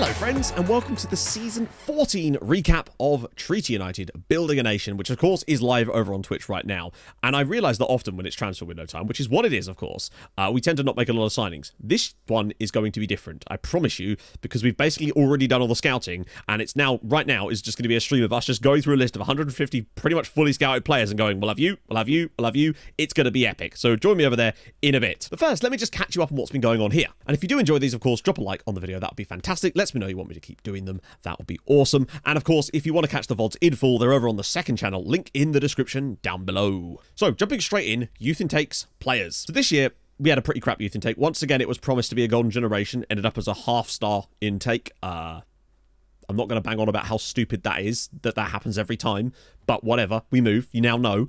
Hello friends and welcome to the season 14 recap of Treaty United Building a Nation, which of course is live over on Twitch right now. And I realise that often when it's transfer window time, which is what it is of course, we tend to not make a lot of signings. This one is going to be different, I promise you, because we've basically already done all the scouting and it's now, right now, is just going to be a stream of us just going through a list of 150 pretty much fully scouted players and going, we'll have you, we'll have you, we'll have you. It's going to be epic. So join me over there in a bit. But first, let me just catch you up on what's been going on here. And if you do enjoy these, of course, drop a like on the video. That would be fantastic. Let me know you want me to keep doing them. That would be awesome. And of course, if you want to catch the VODs in full, they're over on the second channel. Link in the description down below. So jumping straight in, youth intakes, players. So this year, we had a pretty crap youth intake. Once again, it was promised to be a golden generation. Ended up as a half-star intake. I'm not going to bang on about how stupid that is, that happens every time, but whatever, we move, you now know.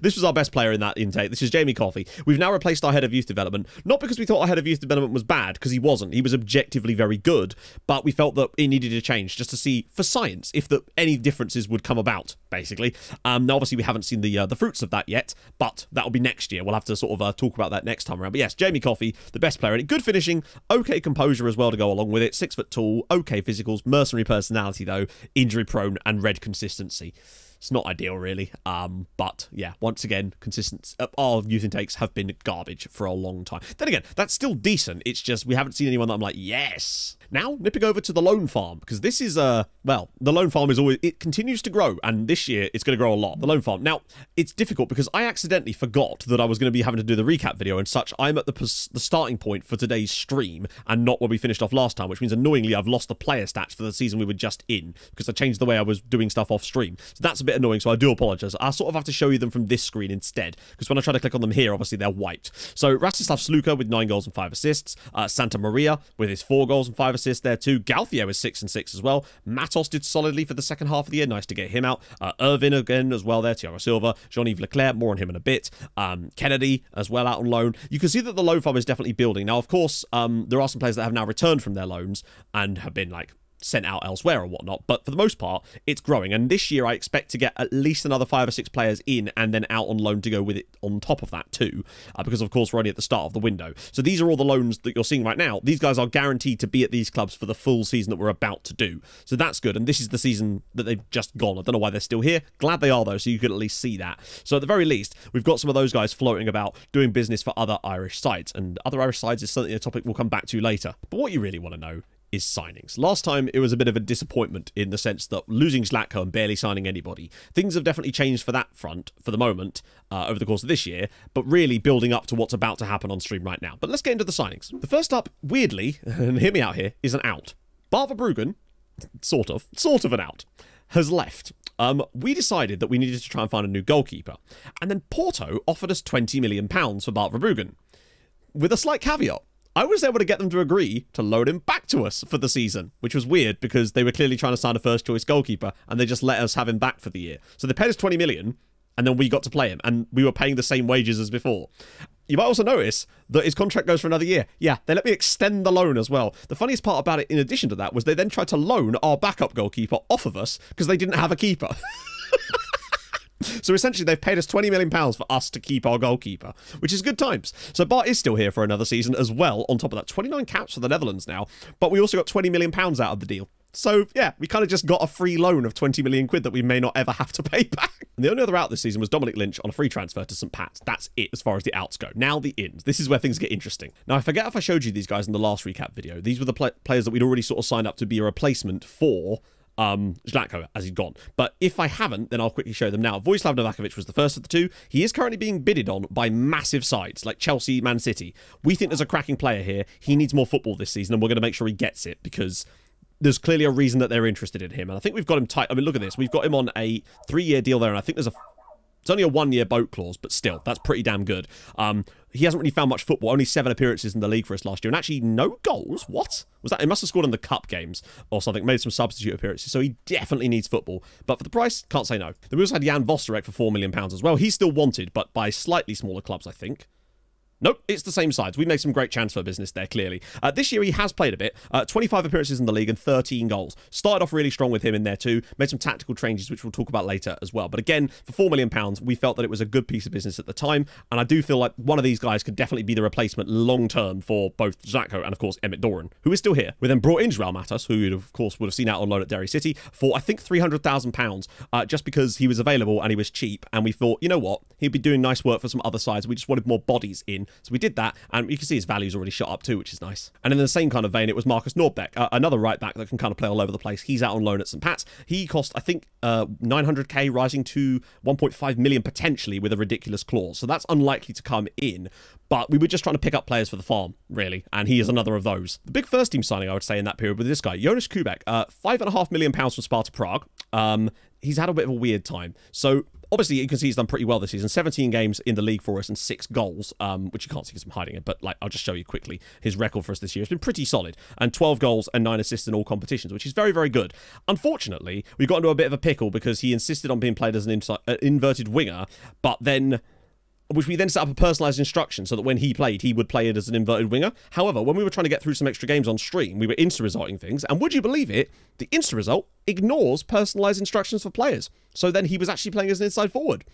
This was our best player in that intake. This is Jamie Coffey. We've now replaced our head of youth development, not because we thought our head of youth development was bad, because he wasn't. He was objectively very good, but we felt that it needed a change just to see, for science, if any differences would come about, basically. Now, obviously, we haven't seen the fruits of that yet, but that'll be next year. We'll have to sort of talk about that next time around. But yes, Jamie Coffey, the best player in it. Good finishing, okay composure as well to go along with it. 6 foot tall, okay physicals, mercenary personality though, injury prone and red consistency. It's not ideal really, but yeah, once again, consistent. Our youth intakes have been garbage for a long time. Then again, that's still decent, it's just we haven't seen anyone that I'm like, yes. Now nipping over to the loan farm, because this is well, the loan farm is always, it continues to grow, and this year it's going to grow a lot, the loan farm. Now it's difficult because I accidentally forgot that I was going to be having to do the recap video and such. I'm at the starting point for today's stream and not where we finished off last time, which means annoyingly I've lost the player stats for the season we were just in because I changed the way I was doing stuff off stream. So that's a bit annoying, so I do apologize. I sort of have to show you them from this screen instead, because when I try to click on them here, obviously they're wiped. So Rastislav Sluka with 9 goals and 5 assists, Santa Maria with his 4 goals and 5 assists there too. Galthier with 6 and 6 as well. Matos did solidly for the second half of the year, nice to get him out. Irving again as well there, Tiago Silva, Jean-Yves Leclerc, more on him in a bit. Kennedy as well out on loan. You can see that the loan farm is definitely building. Now of course, there are some players that have now returned from their loans and have been like sent out elsewhere or whatnot, but for the most part it's growing, and this year I expect to get at least another 5 or 6 players in and then out on loan to go with it on top of that too, because of course we're only at the start of the window. So these are all the loans that you're seeing right now. These guys are guaranteed to be at these clubs for the full season that we're about to do, so that's good. And this is the season that they've just gone. I don't know why they're still here, glad they are though, so you could at least see that. So at the very least we've got some of those guys floating about doing business for other Irish sides, and other Irish sides is something a topic we'll come back to later. But what you really want to know is signings. Last time it was a bit of a disappointment in the sense that losing Zlatko and barely signing anybody. Things have definitely changed for that front for the moment over the course of this year, but really building up to what's about to happen on stream right now. But let's get into the signings. The first up, weirdly, and hear me out here, is an out. Barbara Bruggen, sort of an out, has left. We decided that we needed to try and find a new goalkeeper, and then Porto offered us £20 million for Barbara Bruggen, with a slight caveat. I was able to get them to agree to loan him back to us for the season, which was weird because they were clearly trying to sign a first-choice goalkeeper, and they just let us have him back for the year. So they paid us £20 million, and then we got to play him, and we were paying the same wages as before. You might also notice that his contract goes for another year. Yeah, they let me extend the loan as well. The funniest part about it, in addition to that, was they then tried to loan our backup goalkeeper off of us because they didn't have a keeper. So essentially, they've paid us £20 million for us to keep our goalkeeper, which is good times. So Bart is still here for another season as well, on top of that. 29 caps for the Netherlands now, but we also got £20 million out of the deal. So, yeah, we kind of just got a free loan of 20 million quid that we may not ever have to pay back. And the only other out this season was Dominic Lynch on a free transfer to St. Pat's. That's it as far as the outs go. Now the ins. This is where things get interesting. Now, I forget if I showed you these guys in the last recap video. These were the players that we'd already sort of signed up to be a replacement for Zlatko, as he'd gone. But if I haven't, then I'll quickly show them now. Vojislav Novakovic was the first of the two. He is currently being bidded on by massive sides like Chelsea, Man City. We think there's a cracking player here. He needs more football this season, and we're going to make sure he gets it because there's clearly a reason that they're interested in him. And I think we've got him tight. I mean, look at this. We've got him on a 3-year deal there, and I think there's a... It's only a 1-year boat clause, but still, that's pretty damn good. He hasn't really found much football, only 7 appearances in the league for us last year, and actually no goals. What was that? He must have scored in the cup games or something, made some substitute appearances, so he definitely needs football. But for the price, can't say no. Then we also had Jan Vosterek for £4 million as well. He's still wanted, but by slightly smaller clubs, I think. Nope, it's the same sides. We made some great transfer business there, clearly. This year, he has played a bit. 25 appearances in the league and 13 goals. Started off really strong with him in there too. Made some tactical changes, which we'll talk about later as well. But again, for £4 million, we felt that it was a good piece of business at the time. And I do feel like one of these guys could definitely be the replacement long-term for both Sancho and, of course, Emmett Doran, who is still here. We then brought in João Matos, who, of course, would have seen out on loan at Derry City, for, I think, £300,000, just because he was available and he was cheap. And we thought, you know what? He'd be doing nice work for some other sides. We just wanted more bodies in. So we did that, and you can see his value's already shot up too, which is nice. And in the same kind of vein, it was Marcus Nordbeck, another right back that can kind of play all over the place. He's out on loan at St. Pat's. He cost, I think, 900k, rising to 1.5 million potentially with a ridiculous clause. So that's unlikely to come in, but we were just trying to pick up players for the farm, really, and he is another of those. The big first team signing, I would say, in that period was this guy, Jonas Kubek, £5.5 million from Sparta Prague. He's had a bit of a weird time. So obviously, you can see he's done pretty well this season. 17 games in the league for us and 6 goals, which you can't see because I'm hiding it, but like I'll just show you quickly. His record for us this year has been pretty solid, and 12 goals and 9 assists in all competitions, which is very, very good. Unfortunately, we got into a bit of a pickle because he insisted on being played as an inverted winger, but then... which we then set up a personalised instruction so that when he played, he would play it as an inverted winger. However, when we were trying to get through some extra games on stream, we were insta-resulting things. And would you believe it? The insta-result ignores personalised instructions for players. So then he was actually playing as an inside forward.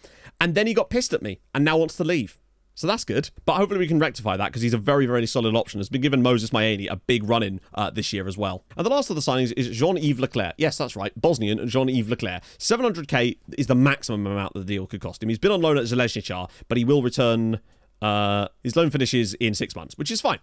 And then he got pissed at me and now wants to leave. So that's good, but hopefully we can rectify that because he's a very, very solid option. Has been given Moses Maeni a big run-in this year as well. And the last of the signings is Jean-Yves Leclerc. Yes, that's right, Bosnian Jean-Yves Leclerc. 700k is the maximum amount that the deal could cost him. He's been on loan at Železničar, but he will return... his loan finishes in 6 months, which is fine.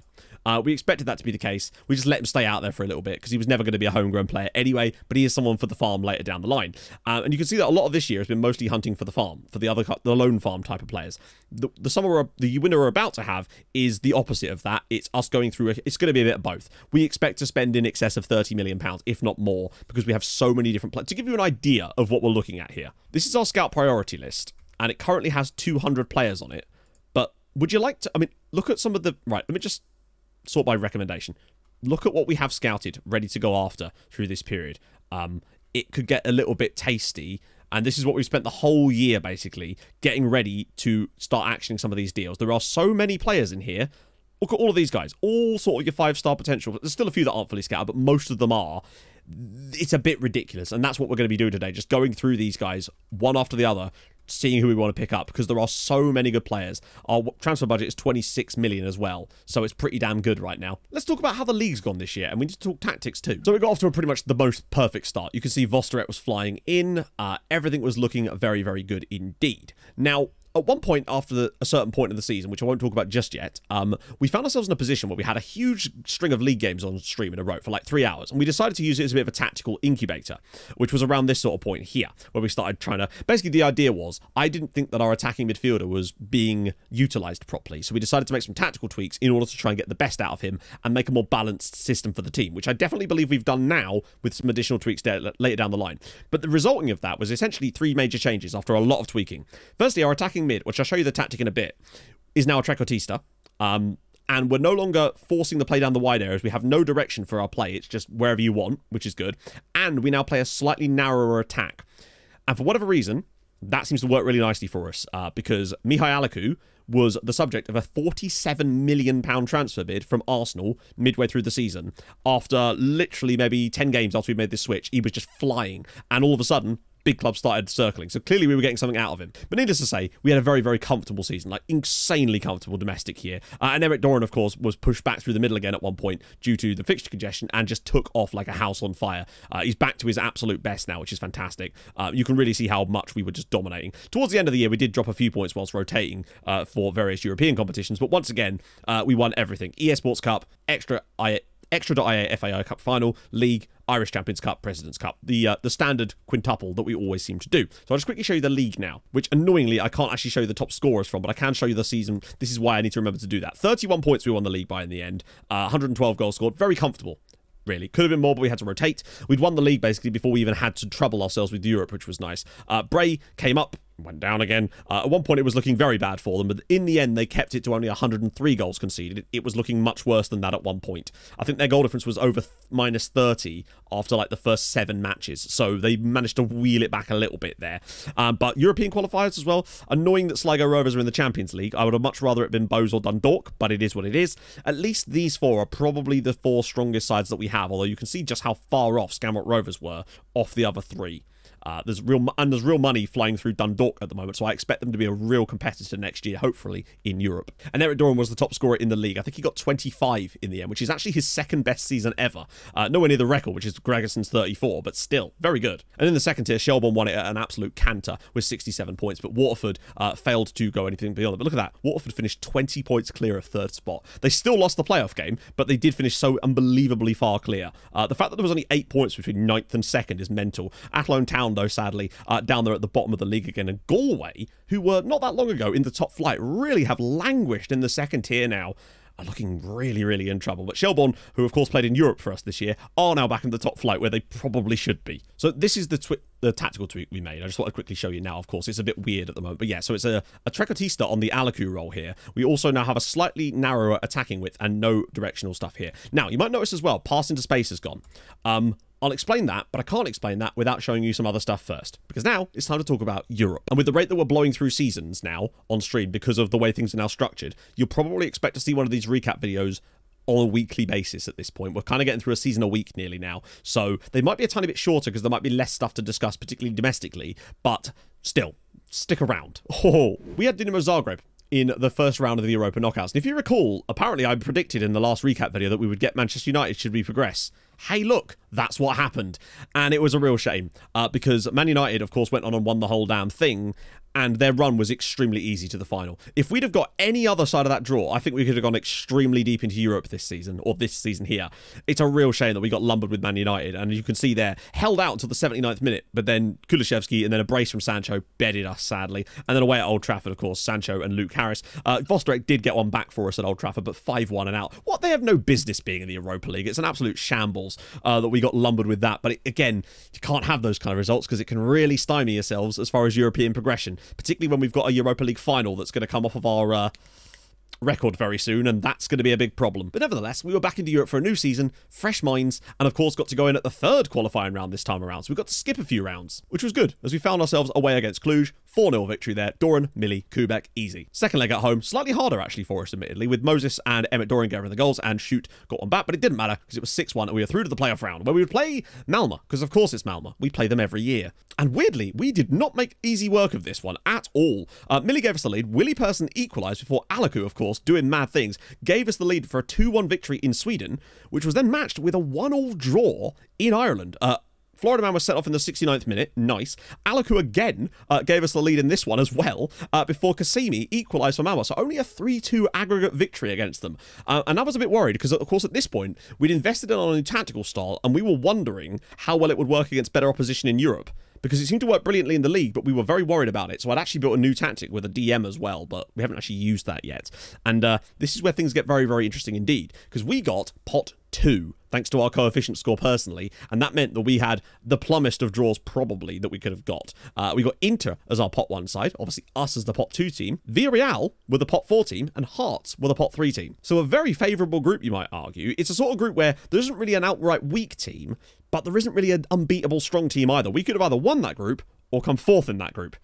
We expected that to be the case. We just let him stay out there for a little bit because he was never going to be a homegrown player anyway, but he is someone for the farm later down the line. And you can see that a lot of this year has been mostly hunting for the farm, for the loan farm type of players. The summer the winter we're about to have is the opposite of that. It's us going through, it's going to be a bit of both. We expect to spend in excess of £30 million, if not more, because we have so many different players. To give you an idea of what we're looking at here, this is our scout priority list, and it currently has 200 players on it. Would you like to... I mean, look at some of the... Right, let me just sort by recommendation. Look at what we have scouted, ready to go after through this period. It could get a little bit tasty, and this is what we've spent the whole year, basically, getting ready to start actioning some of these deals. There are so many players in here. Look at all of these guys. All sort of your 5-star potential. There's still a few that aren't fully scouted, but most of them are. It's a bit ridiculous, and that's what we're going to be doing today, just going through these guys one after the other, seeing who we want to pick up, because there are so many good players. Our transfer budget is 26 million as well, so it's pretty damn good right now. Let's talk about how the league's gone this year, and we need to talk tactics too. So we got off to a pretty much the most perfect start. You can see Vosteret was flying in. Everything was looking very, very good indeed. Now, at one point after a certain point of the season, which I won't talk about just yet, we found ourselves in a position where we had a huge string of league games on stream in a row for like 3 hours, and we decided to use it as a bit of a tactical incubator, which was around this sort of point here, where we started trying to... Basically, the idea was, I didn't think that our attacking midfielder was being utilised properly, so we decided to make some tactical tweaks in order to try and get the best out of him and make a more balanced system for the team, which I definitely believe we've done now with some additional tweaks later down the line. But the resulting of that was essentially 3 major changes after a lot of tweaking. Firstly, our attacking mid, which I'll show you the tactic in a bit, is now a Trecotista, and we're no longer forcing the play down the wide areas. We have no direction for our play. It's just wherever you want, which is good, and we now play a slightly narrower attack, and for whatever reason, that seems to work really nicely for us, because Mihai Alecu was the subject of a £47 million transfer bid from Arsenal midway through the season. After literally maybe 10 games after we made this switch, he was just flying, and all of a sudden, big clubs started circling. So clearly we were getting something out of him. But needless to say, we had a very, very comfortable season, like insanely comfortable domestic here. And Emmett Doran, of course, was pushed back through the middle again at one point due to the fixture congestion and just took off like a house on fire. He's back to his absolute best now, which is fantastic. You can really see how much we were just dominating. Towards the end of the year, we did drop a few points whilst rotating for various European competitions. But once again, we won everything. EA Sports Cup, Extra.ia FAI Cup Final, League, Irish Champions Cup, President's Cup, the standard quintuple that we always seem to do. So I'll just quickly show you the league now, which annoyingly I can't actually show you the top scorers from, but I can show you the season. This is why I need to remember to do that. 31 points we won the league by in the end, 112 goals scored, very comfortable. Really. Could have been more, but we had to rotate. We'd won the league, basically, before we even had to trouble ourselves with Europe, which was nice. Bray came up went down again. At one point it was looking very bad for them, but in the end they kept it to only 103 goals conceded. It was looking much worse than that at one point. I think their goal difference was over minus 30 after like the first 7 matches, so they managed to wheel it back a little bit there. But European qualifiers as well. Annoying that Sligo Rovers are in the Champions League. I would have much rather it been Bows or Dundalk, but it is what it is. At least these four are probably the 4 strongest sides that we have, although you can see just how far off Shamrock Rovers were off the other 3. There's real money flying through Dundalk at the moment, so I expect them to be a real competitor next year, hopefully, in Europe. And Eric Doran was the top scorer in the league. I think he got 25 in the end, which is actually his 2nd best season ever. Nowhere near the record, which is Gregerson's 34, but still, very good. And in the 2nd tier, Shelbourne won it at an absolute canter with 67 points, but Waterford failed to go anything beyond it. But look at that. Waterford finished 20 points clear of 3rd spot. They still lost the playoff game, but they did finish so unbelievably far clear. The fact that there was only 8 points between 9th and 2nd is mental. Athlone Town, though, sadly, down there at the bottom of the league again. And Galway, who were not that long ago in the top flight, really have languished in the 2nd tier now, are looking really, really in trouble. But Shelbourne, who of course played in Europe for us this year, are now back in the top flight where they probably should be. So this is the tactical tweak we made. I just want to quickly show you now, of course. It's a bit weird at the moment, but yeah, so it's a Trecotista on the Alecu role here. We also now have a slightly narrower attacking width and no directional stuff here. Now, you might notice as well, pass into space has gone. I'll explain that, but I can't explain that without showing you some other stuff first, because now it's time to talk about Europe. And with the rate that we're blowing through seasons now on stream because of the way things are now structured, you'll probably expect to see one of these recap videos on a weekly basis at this point. We're kind of getting through a season a week nearly now, so they might be a tiny bit shorter because there might be less stuff to discuss, particularly domestically, but still, stick around. Oh, we had Dinamo Zagreb in the first round of the Europa knockouts. And if you recall, apparently I predicted in the last recap video that we would get Manchester United should we progress. Hey, look, that's what happened. And it was a real shame because Man United, of course, went on and won the whole damn thing, and their run was extremely easy to the final. If we'd have got any other side of that draw, I think we could have gone extremely deep into Europe this season, or this season here. It's a real shame that we got lumbered with Man United, and you can see there, held out until the 79th minute, but then Kulishevsky and then a brace from Sancho bedded us, sadly. And then away at Old Trafford, of course, Sancho and Luke Harris. Vostrak did get one back for us at Old Trafford, but 5-1 and out. What? They have no business being in the Europa League. It's an absolute shambles that we got lumbered with that. But again, you can't have those kind of results because it can really stymie yourselves as far as European progression, particularly when we've got a Europa League final that's going to come off of our record very soon, and that's going to be a big problem. But nevertheless, we were back into Europe for a new season, fresh minds, and of course got to go in at the 3rd qualifying round this time around, so we got to skip a few rounds, which was good, as we found ourselves away against Cluj. 4-0 victory there. Doran, Millie, Kubek, easy. 2nd leg at home, slightly harder actually for us, admittedly, with Moses and Emmett Doran getting the goals, and Shoot got one back, but it didn't matter because it was 6-1 and we were through to the playoff round, where we would play Malma, because of course it's Malma. We play them every year. And weirdly, we did not make easy work of this one at all. Millie gave us the lead. Willie Persson equalised before Alecu, of course, doing mad things, gave us the lead for a 2-1 victory in Sweden, which was then matched with a 1-1 draw in Ireland. Florida Man was set off in the 69th minute. Nice. Alecu again gave us the lead in this one as well before Kasimi equalised for Malma. So only a 3-2 aggregate victory against them. And I was a bit worried because, of course, at this point, we'd invested in our new tactical style and we were wondering how well it would work against better opposition in Europe, because it seemed to work brilliantly in the league, but we were very worried about it. So I'd actually built a new tactic with a DM as well, but we haven't actually used that yet. And this is where things get very, very interesting indeed, because we got pot 2, thanks to our coefficient score personally, and that meant that we had the plummest of draws probably that we could have got. We got Inter as our pot 1 side, obviously us as the pot 2 team, Villarreal were the pot 4 team, and Hearts were the pot 3 team. So a very favourable group, you might argue. It's a sort of group where there isn't really an outright weak team, but there isn't really an unbeatable strong team either. We could have either won that group or come 4th in that group,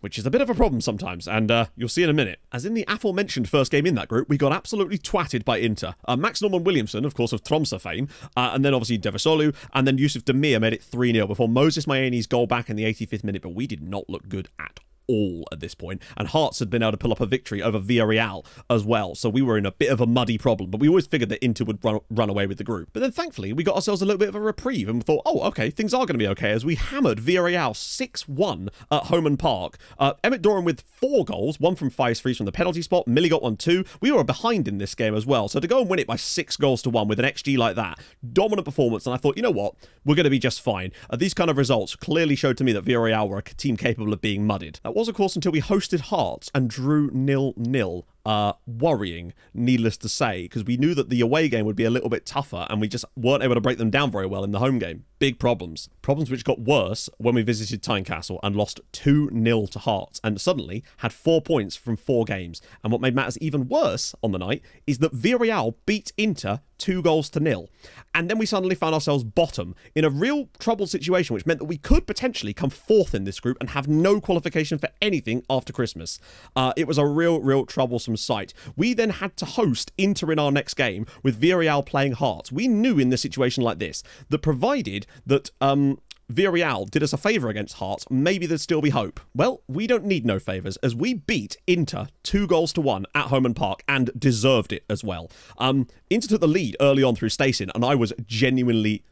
which is a bit of a problem sometimes, and you'll see in a minute. As in the aforementioned first game in that group, we got absolutely twatted by Inter. Max Norman Williamson, of course, of Tromsø fame, and then obviously Devasolu, and then Yusuf Demir made it 3-0 before Moses Mayene's goal back in the 85th minute, but we did not look good at all at this point, and Hearts had been able to pull up a victory over Villarreal as well, so we were in a bit of a muddy problem, but we always figured that Inter would run away with the group. But then thankfully we got ourselves a little bit of a reprieve and thought, oh okay, things are going to be okay, as we hammered Villarreal 6-1 at Homan Park. Emmett Doran with 4 goals, one from Faiz Freeze from the penalty spot, Millie got one too. We were behind in this game as well, so to go and win it by 6 goals to 1 with an XG like that, dominant performance, and I thought, you know what, we're going to be just fine. These kind of results clearly showed to me that Villarreal were a team capable of being mudded. That was, of course, until we hosted Hearts and drew 0-0 worrying, needless to say, because we knew that the away game would be a little bit tougher and we just weren't able to break them down very well in the home game. Big problems. Problems which got worse when we visited Tynecastle and lost 2-0 to Hearts and suddenly had 4 points from 4 games. And what made matters even worse on the night is that Villarreal beat Inter 2-0. And then we suddenly found ourselves bottom in a real troubled situation, which meant that we could potentially come 4th in this group and have no qualification for anything after Christmas. It was a real troublesome sight. We then had to host Inter in our next game with Villarreal playing Hearts. We knew in a situation like this that provided that Villarreal did us a favour against Hearts, maybe there'd still be hope. Well, we don't need no favours, as we beat Inter 2-1 at Homan Park and deserved it as well. Inter took the lead early on through Stacey, and I was genuinely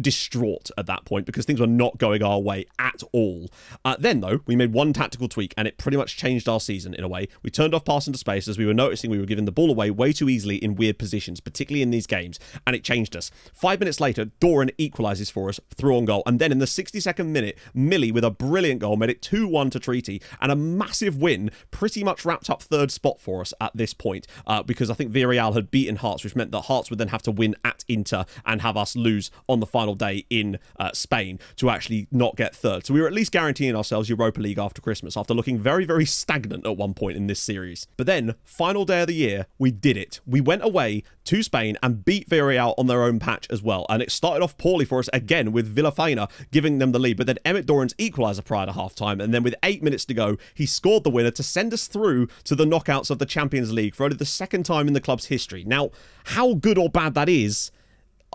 distraught at that point because things were not going our way at all. Then, though, we made one tactical tweak and it pretty much changed our season in a way. We turned off pass into space as we were noticing we were giving the ball away way too easily in weird positions, particularly in these games, and it changed us. 5 minutes later, Doran equalises for us through on goal, and then in the 62nd minute, Millie with a brilliant goal made it 2-1 to Treaty, and a massive win pretty much wrapped up third spot for us at this point, because I think Villarreal had beaten Hearts, which meant that Hearts would then have to win at Inter and have us lose on the final day in Spain to actually not get third. So we were at least guaranteeing ourselves Europa League after Christmas after looking very stagnant at one point in this series. But then, final day of the year, we did it. We went away to Spain and beat Villarreal on their own patch as well. And it started off poorly for us again with Villafaña giving them the lead, but then Emmett Doran's equaliser prior to half-time, and then with 8 minutes to go, he scored the winner to send us through to the knockouts of the Champions League for only the 2nd time in the club's history. Now, how good or bad that is,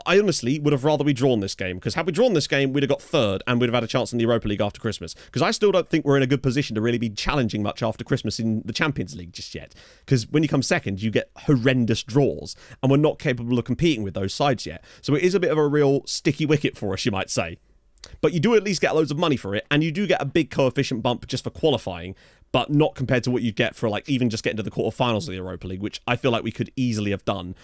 I honestly would have rather we drawn this game, because had we drawn this game, we'd have got 3rd and we'd have had a chance in the Europa League after Christmas, because I still don't think we're in a good position to really be challenging much after Christmas in the Champions League just yet, because when you come 2nd, you get horrendous draws and we're not capable of competing with those sides yet. So it is a bit of a real sticky wicket for us, you might say. But you do at least get loads of money for it, and you do get a big coefficient bump just for qualifying, but not compared to what you'd get for, like, even just getting to the quarterfinals of the Europa League, which I feel like we could easily have done,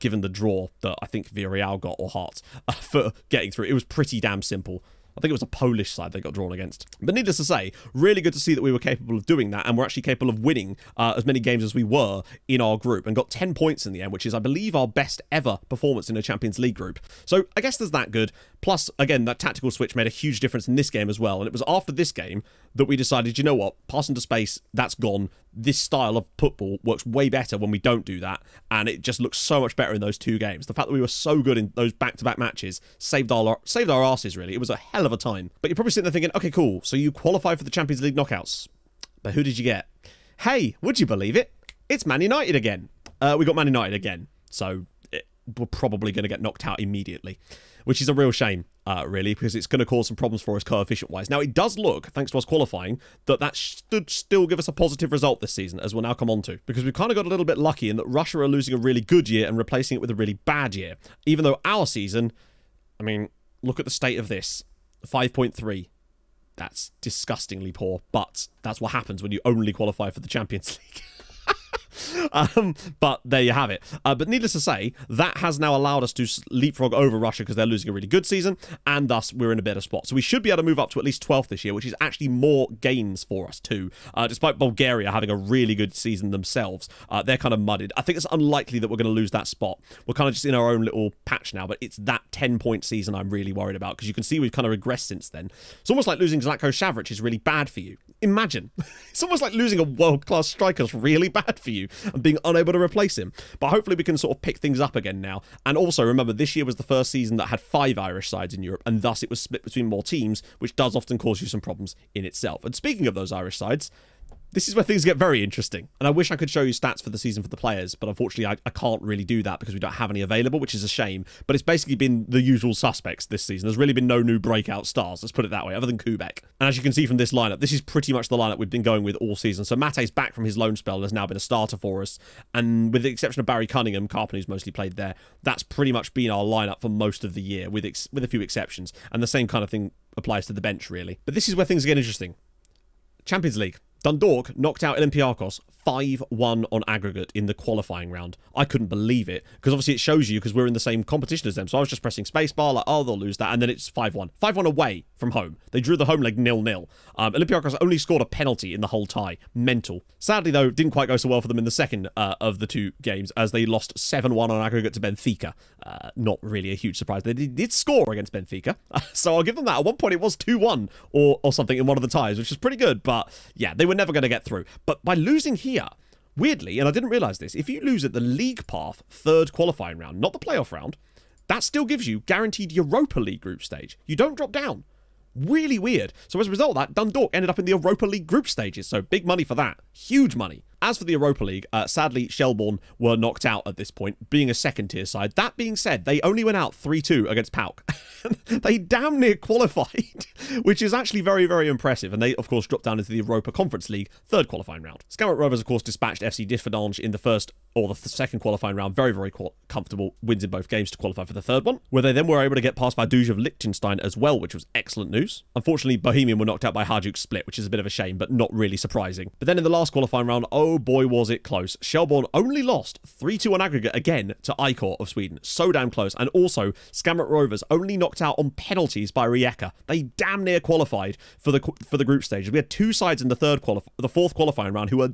given the draw that I think Villarreal got, or Hearts, for getting through. It was pretty damn simple. I think it was a Polish side they got drawn against. But needless to say, really good to see that we were capable of doing that and we're actually capable of winning as many games as we were in our group, and got 10 points in the end, which is, I believe, our best ever performance in a Champions League group. So I guess there's that good. Plus, again, that tactical switch made a huge difference in this game as well. And it was after this game that we decided, you know what, pass into space, that's gone. This style of football works way better when we don't do that, and it just looks so much better in those 2 games. The fact that we were so good in those back-to-back matches saved our asses, really. It was a hell of a time. But you're probably sitting there thinking, okay, cool, so you qualified for the Champions League knockouts, but who did you get? Hey, would you believe it? It's Man United again. We got Man United again, so we're probably going to get knocked out immediately, which is a real shame, really, because it's going to cause some problems for us coefficient-wise. Now, it does look, thanks to us qualifying, that should still give us a positive result this season, as we'll now come on to, because we've kind of got a little bit lucky in that Russia are losing a really good year and replacing it with a really bad year, even though our season, I mean, look at the state of this. 5.3. That's disgustingly poor, but that's what happens when you only qualify for the Champions League. But there you have it. But needless to say, that has now allowed us to leapfrog over Russia because they're losing a really good season, and thus we're in a better spot. So we should be able to move up to at least 12th this year, which is actually more gains for us too. Despite Bulgaria having a really good season themselves, they're kind of mudded. I think it's unlikely that we're going to lose that spot. We're kind of just in our own little patch now, but it's that 10-point season I'm really worried about, because you can see we've kind of regressed since then. It's almost like losing Zlatko Šavrić is really bad for you. Imagine. It's almost like losing a world-class striker is really bad for you and being unable to replace him. But hopefully we can sort of pick things up again now. And also, remember, this year was the first season that had 5 Irish sides in Europe, and thus it was split between more teams, which does often cause you some problems in itself. And speaking of those Irish sides, this is where things get very interesting. And I wish I could show you stats for the season for the players, but unfortunately I can't really do that because we don't have any available, which is a shame. But it's basically been the usual suspects this season. There's really been no new breakout stars, let's put it that way, other than Kubek. And as you can see from this lineup, this is pretty much the lineup we've been going with all season. So Mate's back from his loan spell and has now been a starter for us. And with the exception of Barry Cunningham, Carpenter's mostly played there, that's pretty much been our lineup for most of the year, with a few exceptions. And the same kind of thing applies to the bench, really. But this is where things get interesting. Champions League. Dundalk knocked out Olympiacos 5-1 on aggregate in the qualifying round. I couldn't believe it, because obviously it shows you, because we're in the same competition as them. So I was just pressing spacebar, like, oh, they'll lose that. And then it's 5-1. 5-1 away from home. They drew the home leg 0-0. Olympiacos only scored a penalty in the whole tie. Mental. Sadly, though, it didn't quite go so well for them in the second of the two games, as they lost 7-1 on aggregate to Benfica. Not really a huge surprise. They did score against Benfica, so I'll give them that. At one point, it was 2-1 or something in one of the ties, which is pretty good. But yeah, they were never going to get through. But by losing here, weirdly, and I didn't realise this, if you lose at the league path third qualifying round, not the playoff round, that still gives you guaranteed Europa League group stage. You don't drop down. Really weird. So as a result of that, Dundalk ended up in the Europa League group stages, so big money for that. Huge money. As for the Europa League, sadly, Shelbourne were knocked out at this point, being a second-tier side. That being said, they only went out 3-2 against PAOK. They damn near qualified, which is actually very, very impressive. And they, of course, dropped down into the Europa Conference League third qualifying round. Shamrock Rovers, of course, dispatched FC Differdange in the first or the second qualifying round. Very, very comfortable wins in both games to qualify for the third one, where they then were able to get past Vaduz of Liechtenstein as well, which was excellent news. Unfortunately, Bohemian were knocked out by Hajduk Split, which is a bit of a shame, but not really surprising. But then in the last qualifying round, oh boy, was it close. Shelbourne only lost 3-2 on aggregate again to IK of Sweden. So damn close. And also, Shamrock Rovers only knocked out on penalties by Rijeka. They damn near qualified for the group stages. We had two sides in the fourth qualifying round who were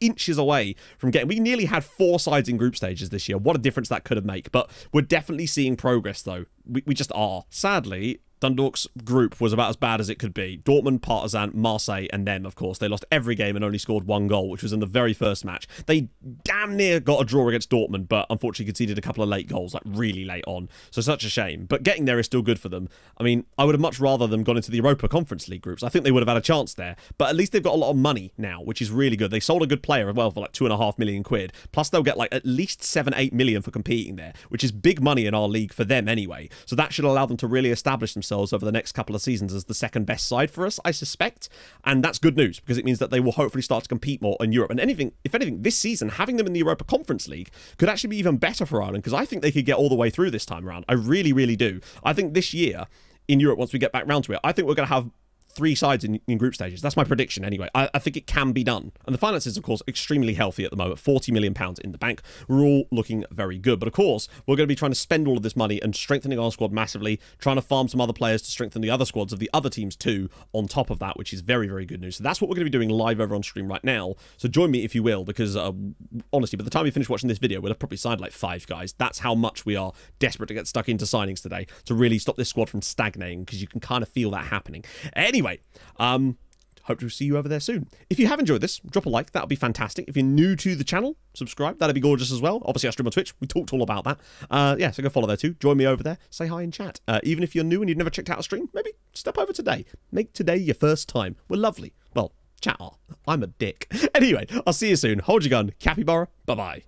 inches away from getting. We nearly had four sides in group stages this year. What a difference that could have made. But we're definitely seeing progress, though. We just are. Sadly, Dundalk's group was about as bad as it could be. Dortmund, Partizan, Marseille, and them, of course. They lost every game and only scored one goal, which was in the very first match. They damn near got a draw against Dortmund, but unfortunately conceded a couple of late goals, like really late on. So such a shame. But getting there is still good for them. I mean, I would have much rather them gone into the Europa Conference League groups. I think they would have had a chance there. But at least they've got a lot of money now, which is really good. They sold a good player as well for like £2.5 million. Plus they'll get like at least 7-8 million for competing there, which is big money in our league for them anyway. So that should allow them to really establish themselves over the next couple of seasons as the second best side for us, I suspect. And that's good news, because it means that they will hopefully start to compete more in Europe. And if anything, this season, having them in the Europa Conference League could actually be even better for Ireland, because I think they could get all the way through this time around. I really, really do. I think this year in Europe, once we get back round to it, I think we're going to have three sides in group stages. That's my prediction anyway. I think it can be done. And the finances, of course, extremely healthy at the moment. £40 million in the bank. We're all looking very good. But of course, we're going to be trying to spend all of this money and strengthening our squad massively, trying to farm some other players to strengthen the other squads of the other teams too, on top of that, which is very, very good news. So that's what we're going to be doing live over on stream right now. So join me if you will, because honestly, by the time you finish watching this video, we'll have probably signed like 5 guys. That's how much we are desperate to get stuck into signings today to really stop this squad from stagnating, because you can kind of feel that happening. Anyway, hope to see you over there soon. If you have enjoyed this, drop a like. That would be fantastic. If you're new to the channel, subscribe. That'd be gorgeous as well. Obviously, I stream on Twitch. We talked all about that. Yeah, so go follow there too. Join me over there. Say hi in chat. Even if you're new and you've never checked out a stream, maybe step over today. Make today your first time. We're lovely. Well, chat are. I'm a dick. Anyway, I'll see you soon. Hold your gun. Capybara. Bye-bye.